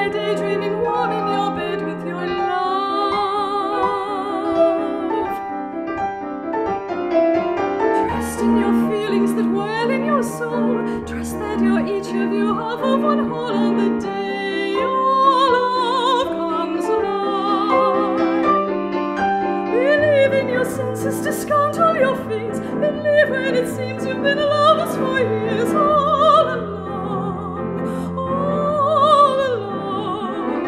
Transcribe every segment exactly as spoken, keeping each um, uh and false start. lie daydreaming warm in your bed with your love. Trust in your feelings that whirl in your soul. Trust that you're each of you half of one whole on the day. Senses, discount all your fears, and live when it seems you've been lovers for years. All along, all along.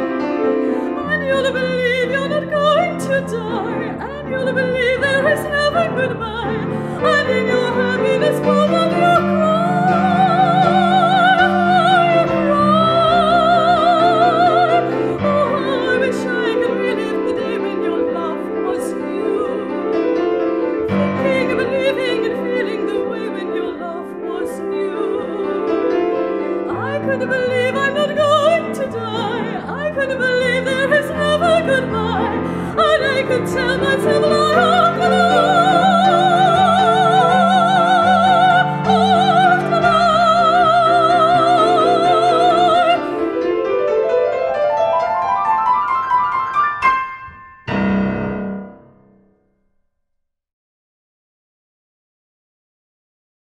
And you'll believe you're not going to die, and you'll believe there is never goodbye. And in your happiness, both of you cry, cry. Oh, I wish I could relive the day when your love was you. Believing and feeling the way when your love was new. I couldn't believe I'm not going to die. I couldn't believe there is never goodbye. And I could tell myself, Lord,